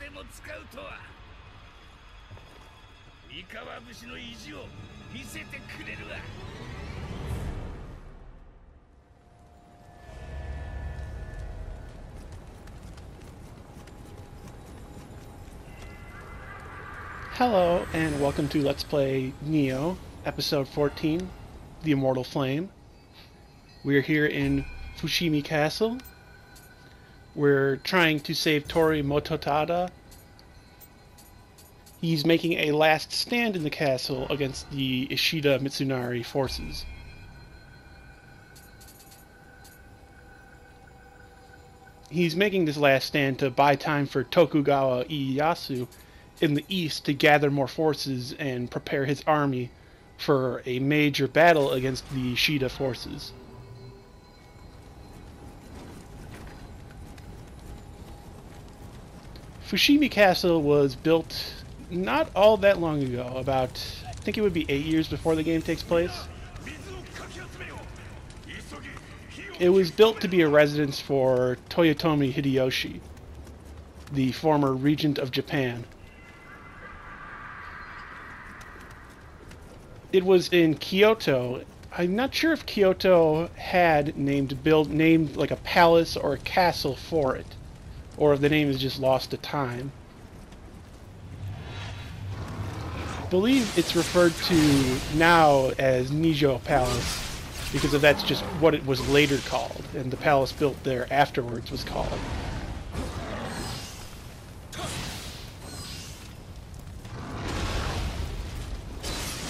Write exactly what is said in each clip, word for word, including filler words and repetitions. でも使うとは。三河武士の意地を見せてくれるわ。 Hello and welcome to Let's Play Nioh, episode fourteen, The Immortal Flame. We're here in Fushimi Castle. We're trying to save Torii Mototada. He's making a last stand in the castle against the Ishida Mitsunari forces. He's making this last stand to buy time for Tokugawa Ieyasu in the east to gather more forces and prepare his army for a major battle against the Ishida forces. Fushimi Castle was built not all that long ago, about, I think it would be eight years before the game takes place. It was built to be a residence for Toyotomi Hideyoshi, the former regent of Japan. It was in Kyoto. I'm not sure if Kyoto had named build named like a palace or a castle for it, or if the name is just lost to time. I believe it's referred to now as Nijo Palace because of that's just what it was later called, and the palace built there afterwards was called.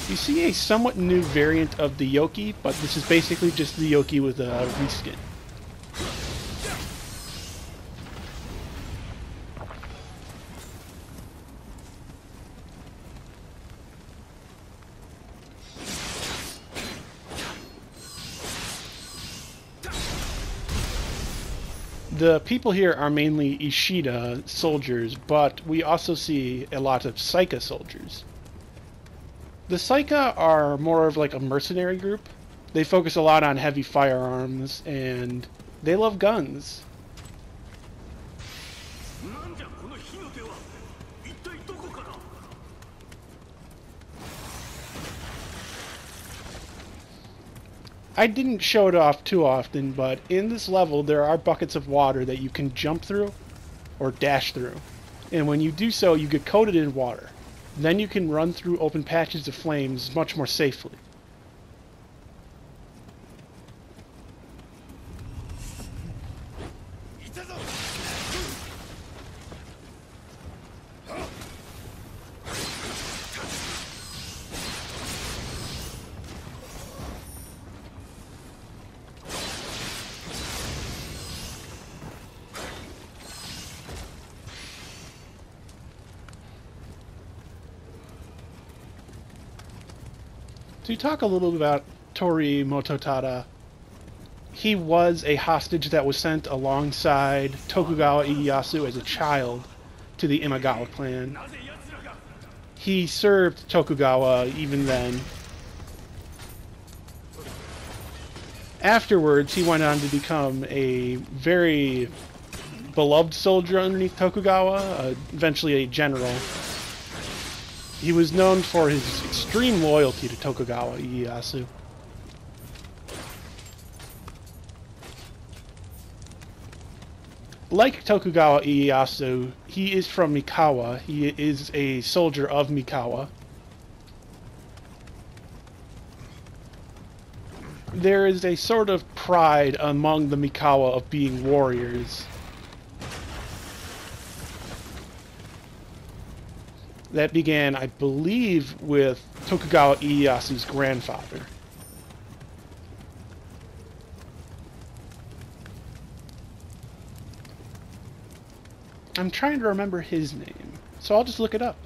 You see a somewhat new variant of the Yoki, but this is basically just the Yoki with a reskin. The people here are mainly Ishida soldiers, but we also see a lot of Saika soldiers. The Saika are more of like a mercenary group. They focus a lot on heavy firearms, and they love guns. I didn't show it off too often, but in this level there are buckets of water that you can jump through or dash through. And when you do so, you get coated in water. Then you can run through open patches of flames much more safely. To talk a little bit about Torii Mototada, he was a hostage that was sent alongside Tokugawa Ieyasu as a child to the Imagawa clan. He served Tokugawa even then. Afterwards, he went on to become a very beloved soldier underneath Tokugawa, uh, eventually a general. He was known for his extreme loyalty to Tokugawa Ieyasu. Like Tokugawa Ieyasu, he is from Mikawa. He is a soldier of Mikawa. There is a sort of pride among the Mikawa of being warriors that began, I believe, with Tokugawa Ieyasu's grandfather. I'm trying to remember his name, so I'll just look it up.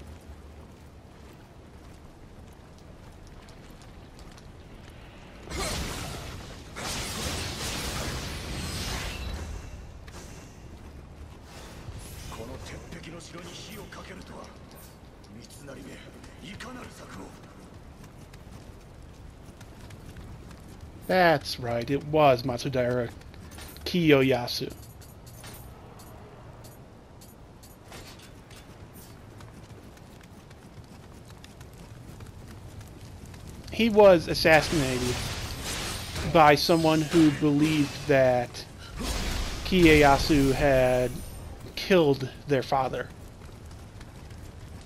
That's right, it was Matsudaira Kiyoyasu. he was assassinated by someone who believed that Kieyasu had killed their father.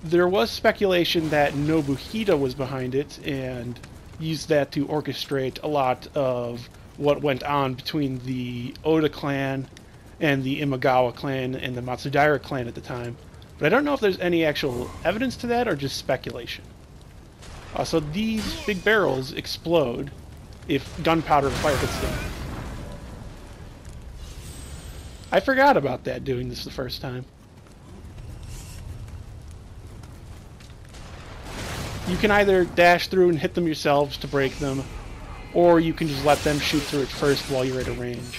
There was speculation that Nobuhide was behind it and used that to orchestrate a lot of what went on between the Oda clan and the Imagawa clan and the Matsudaira clan at the time. But I don't know if there's any actual evidence to that or just speculation. Uh, so these big barrels explode if gunpowder and fire hits them. I forgot about that doing this the first time. You can either dash through and hit them yourselves to break them, or you can just let them shoot through it first while you're at a range.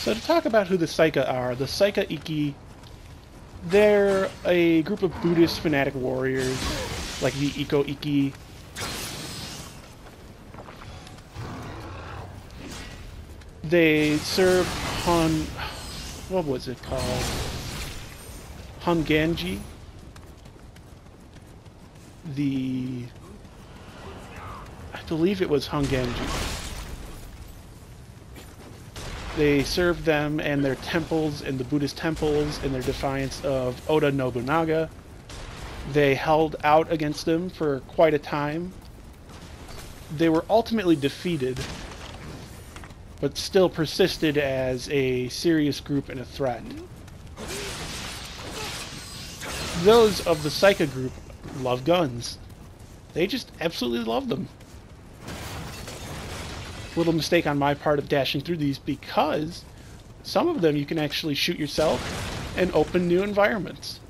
So to talk about who the Saika are, the Saika-Ikki, they're a group of Buddhist fanatic warriors, like the Ikkō-Ikki. They serve Hon... what was it called? Honganji? The... I believe it was Honganji. They served them and their temples and the Buddhist temples in their defiance of Oda Nobunaga. They held out against them for quite a time. They were ultimately defeated, but still persisted as a serious group and a threat. Those of the Saika group love guns. They just absolutely love them. Little mistake on my part of dashing through these, because some of them you can actually shoot yourself and open new environments.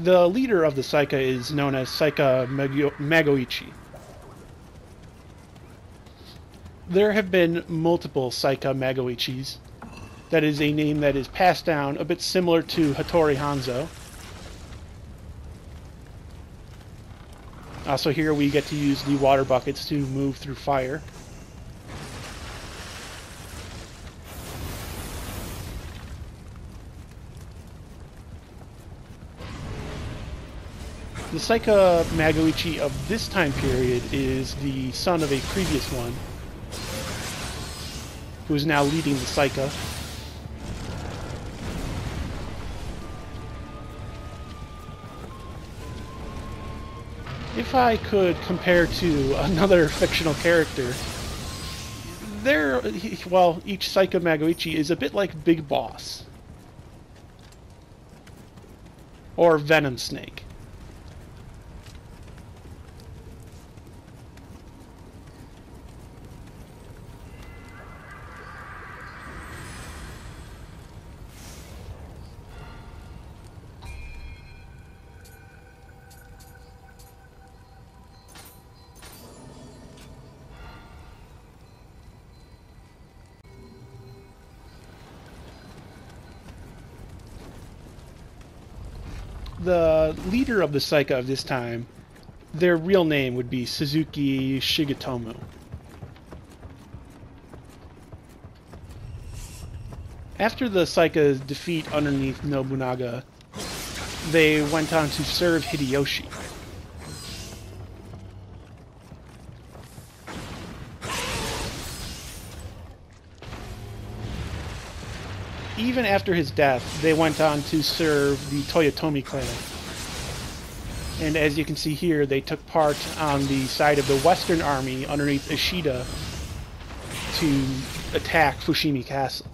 The leader of the Saika is known as Saika Magoichi. There have been multiple Saika Magoichis. That is a name that is passed down, a bit similar to Hattori Hanzo. Also here we get to use the water buckets to move through fire. The Saika Magoichi of this time period is the son of a previous one, who is now leading the Saika. If I could compare to another fictional character, there, well, each Saika Magoichi is a bit like Big Boss, or Venom Snake. The leader of the Saika of this time, their real name would be Suzuki Shigetomo. After the Saika's defeat underneath Nobunaga, they went on to serve Hideyoshi. even after his death, they went on to serve the Toyotomi clan. And as you can see here, they took part on the side of the Western Army underneath Ishida to attack Fushimi Castle.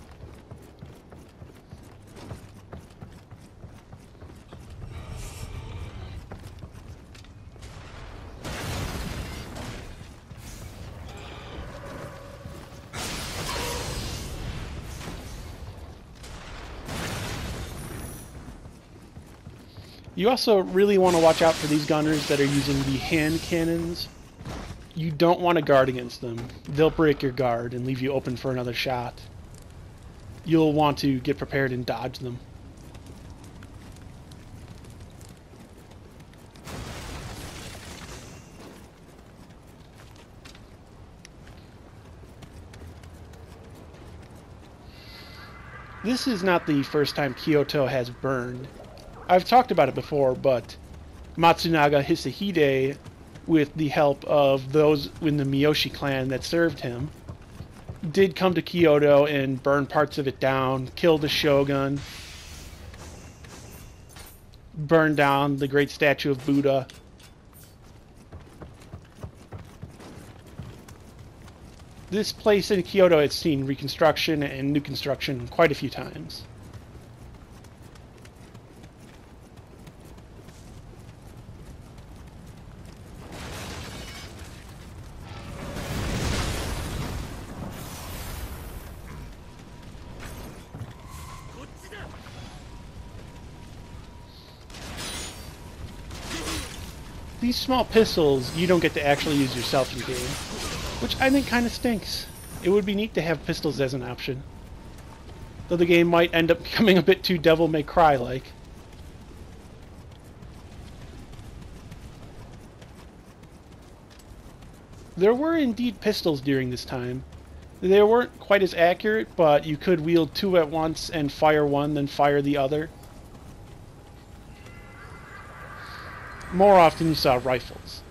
You also really want to watch out for these gunners that are using the hand cannons. You don't want to guard against them. They'll break your guard and leave you open for another shot. You'll want to get prepared and dodge them. This is not the first time Kyoto has burned. I've talked about it before, but Matsunaga Hisahide, with the help of those in the Miyoshi clan that served him, did come to Kyoto and burn parts of it down, kill the shogun, burn down the great statue of Buddha. This place in Kyoto has seen reconstruction and new construction quite a few times. These small pistols you don't get to actually use yourself in game, which I think kind of stinks. It would be neat to have pistols as an option, though the game might end up becoming a bit too Devil May Cry like. There were indeed pistols during this time. They weren't quite as accurate, but you could wield two at once and fire one, then fire the other. More often you saw rifles.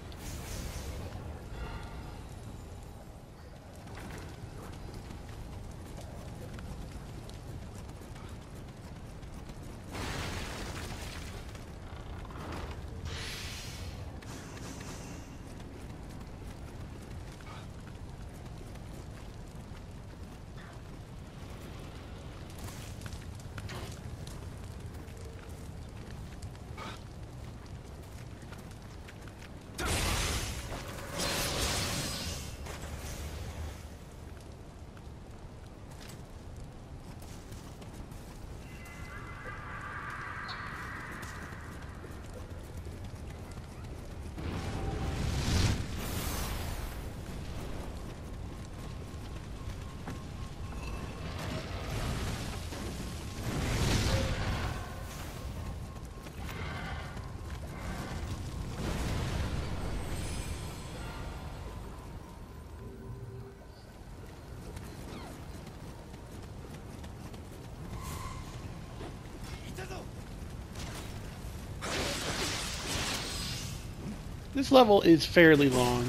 This level is fairly long.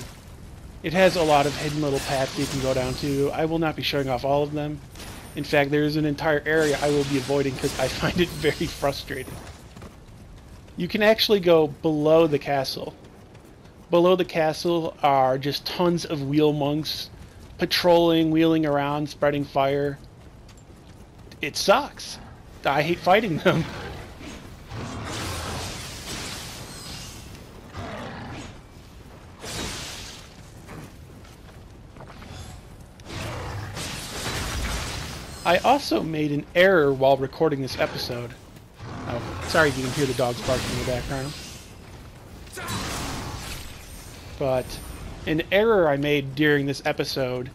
It has a lot of hidden little paths you can go down to. I will not be showing off all of them. In fact, there is an entire area I will be avoiding because I find it very frustrating. You can actually go below the castle. Below the castle are just tons of wheel monks patrolling, wheeling around, spreading fire. It sucks. I hate fighting them. I also made an error while recording this episode. Oh, sorry if you can hear the dogs barking in the background. But an error I made during this episode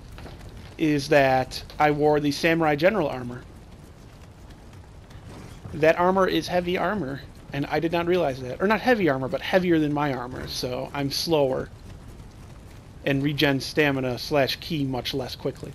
is that I wore the samurai general armor. That armor is heavy armor, and I did not realize that. Or not heavy armor, but heavier than my armor, so I'm slower and regen stamina slash ki much less quickly.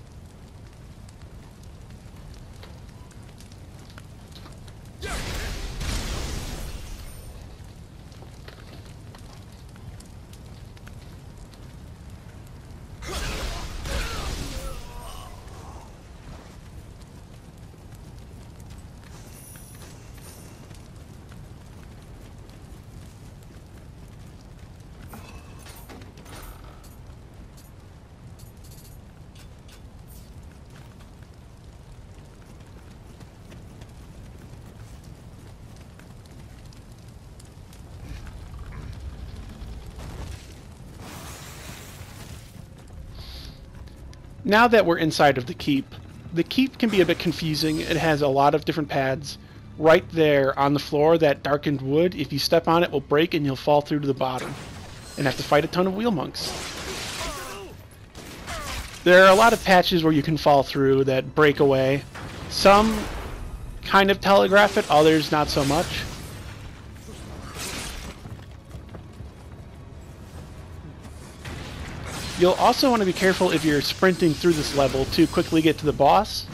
Now that we're inside of the keep, the keep can be a bit confusing. It has a lot of different paths. Right there on the floor, that darkened wood, if you step on it, will break and you'll fall through to the bottom and have to fight a ton of wheel monks. There are a lot of patches where you can fall through that break away. Some kind of telegraph it, others not so much. You'll also want to be careful if you're sprinting through this level to quickly get to the boss,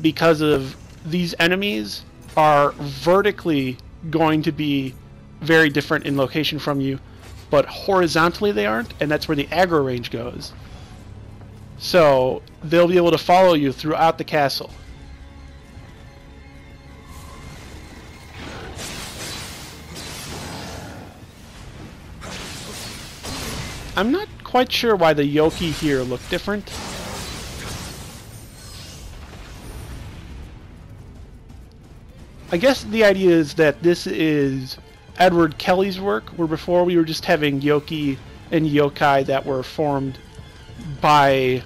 because of these enemies are vertically going to be very different in location from you, but horizontally they aren't, and that's where the aggro range goes. So they'll be able to follow you throughout the castle. I'm not quite sure why the Yoki here look different. I guess the idea is that this is Edward Kelley's work, where before we were just having Yoki and Yokai that were formed by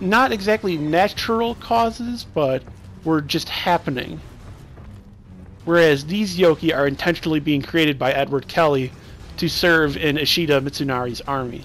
not exactly natural causes, but were just happening. Whereas these Yoki are intentionally being created by Edward Kelley to serve in Ishida Mitsunari's army.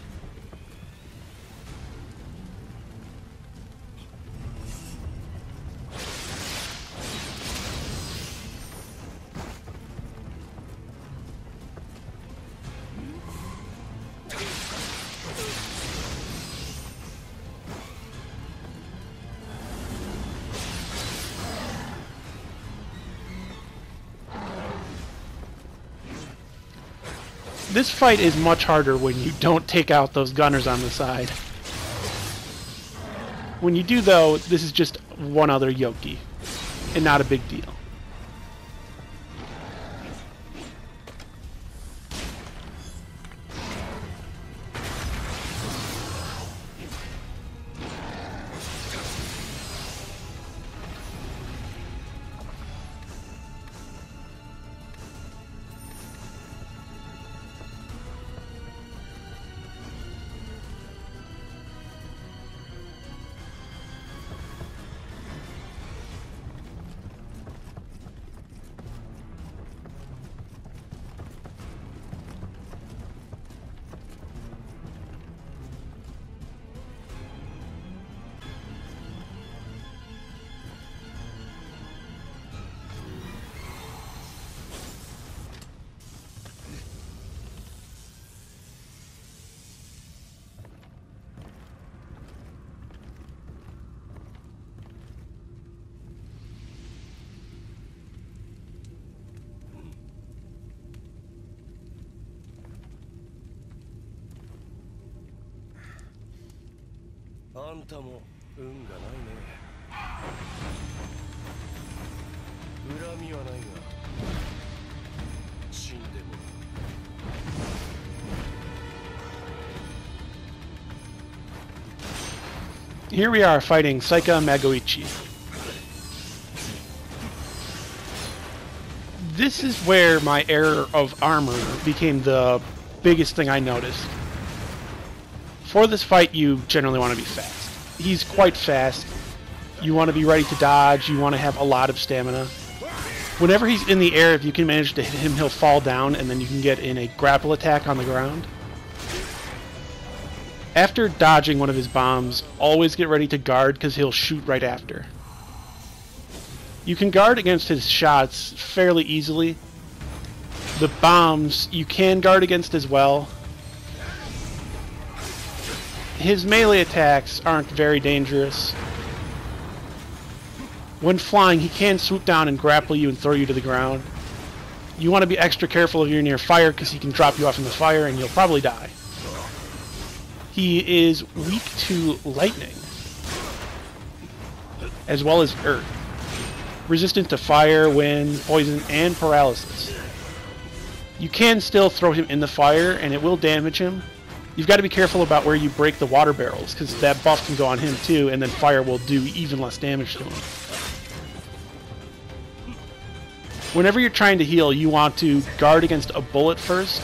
This fight is much harder when you don't take out those gunners on the side. When you do, though, this is just one other Yoki, and not a big deal. Here we are fighting Saika Magoichi. This is where my error of armor became the biggest thing I noticed. For this fight, you generally want to be fast. He's quite fast. You want to be ready to dodge. You want to have a lot of stamina. Whenever he's in the air, if you can manage to hit him, he'll fall down, and then you can get in a grapple attack on the ground. After dodging one of his bombs, always get ready to guard, because he'll shoot right after. You can guard against his shots fairly easily. The bombs you can guard against as well. His melee attacks aren't very dangerous. When flying, he can swoop down and grapple you and throw you to the ground. You want to be extra careful if you're near fire, because he can drop you off in the fire and you'll probably die. He is weak to lightning, as well as earth. Resistant to fire, wind, poison, and paralysis. You can still throw him in the fire and it will damage him. You've got to be careful about where you break the water barrels, because that buff can go on him too, and then fire will do even less damage to him. Whenever you're trying to heal, you want to guard against a bullet first.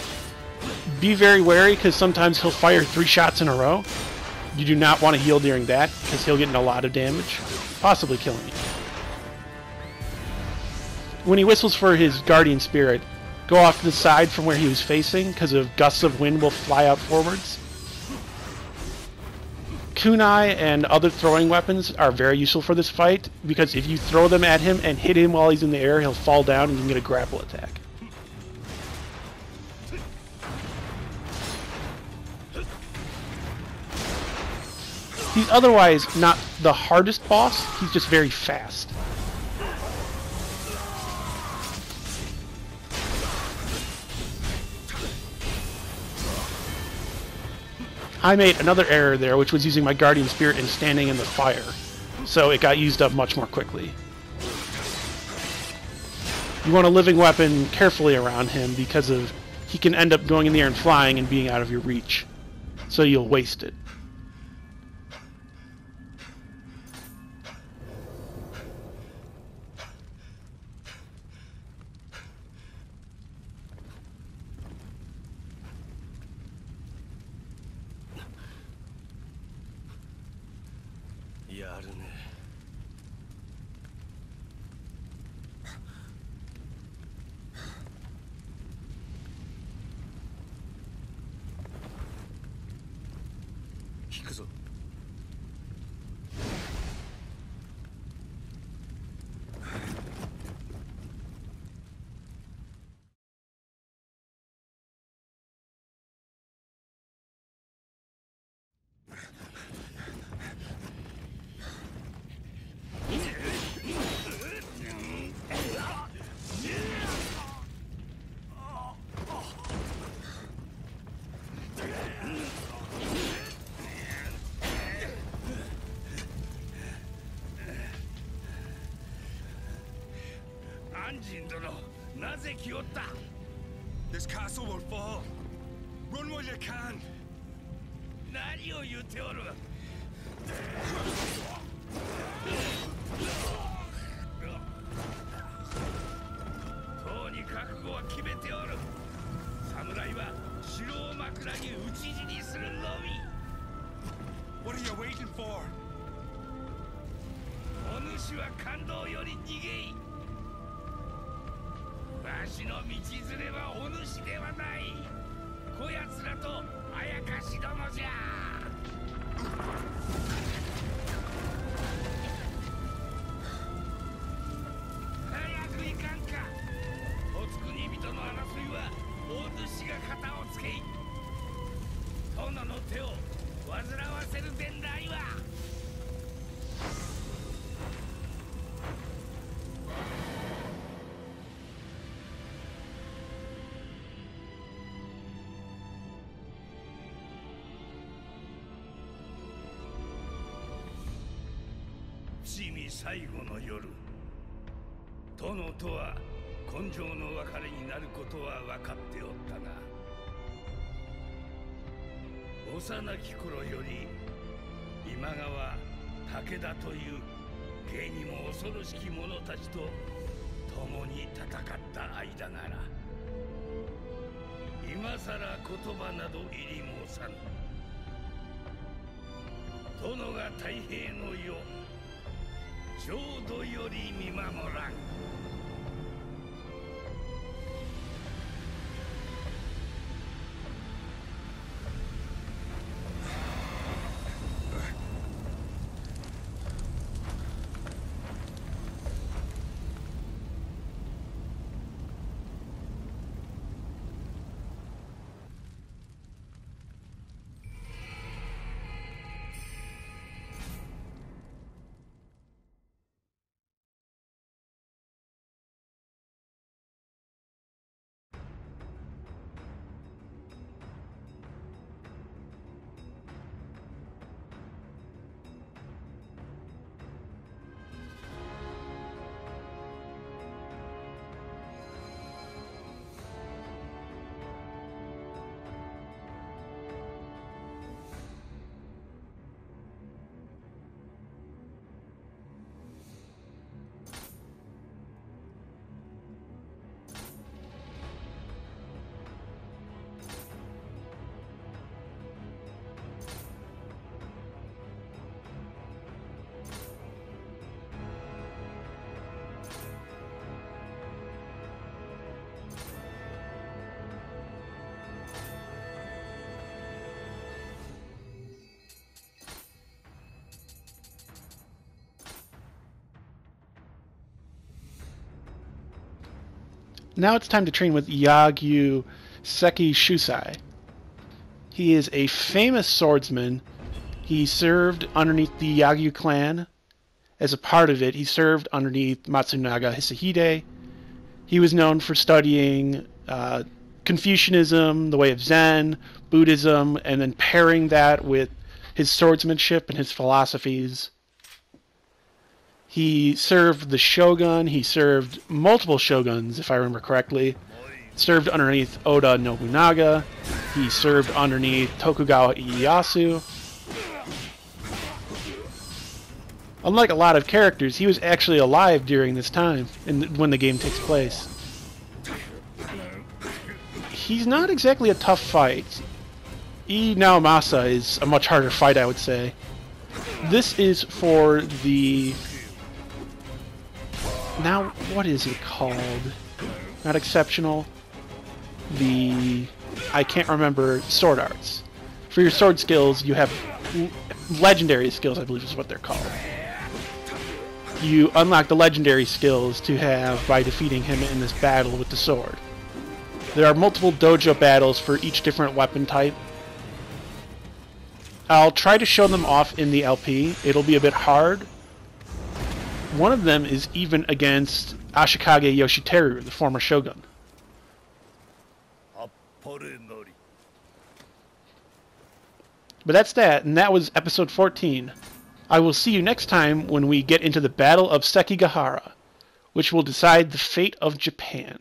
Be very wary, because sometimes he'll fire three shots in a row, you do not want to heal during that, because he'll get in a lot of damage, possibly killing you. When he whistles for his guardian spirit, go off to the side from where he was facing, because of gusts of wind will fly out forwards. Kunai and other throwing weapons are very useful for this fight, because if you throw them at him and hit him while he's in the air, he'll fall down and you can get a grapple attack. He's otherwise not the hardest boss, he's just very fast. I made another error there, which was using my Guardian Spirit and standing in the fire. So it got used up much more quickly. You want a living weapon carefully around him because of he can end up going in the air and flying and being out of your reach. So you'll waste it. This castle will fall. Run while you can. What are you waiting for? Now it's time to train with Yagyu Sekishusai. He is a famous swordsman. He served underneath the Yagyu clan. As a part of it, he served underneath Matsunaga Hisahide. He was known for studying uh, Confucianism, the way of Zen, Buddhism, and then pairing that with his swordsmanship and his philosophies. He served the shogun. He served multiple shoguns, if I remember correctly. Served underneath Oda Nobunaga. He served underneath Tokugawa Ieyasu. Unlike a lot of characters, he was actually alive during this time and when the game takes place. He's not exactly a tough fight. Ii Naomasa is a much harder fight, I would say. This is for the... Now, what is it called? Not exceptional. The... I can't remember. Sword arts. For your sword skills, you have legendary skills, I believe is what they're called. You unlock the legendary skills to have by defeating him in this battle with the sword. There are multiple dojo battles for each different weapon type. I'll try to show them off in the L P. It'll be a bit hard. One of them is even against Ashikage Yoshiteru, the former shogun. But that's that, and that was episode fourteen. I will see you next time when we get into the Battle of Sekigahara, which will decide the fate of Japan.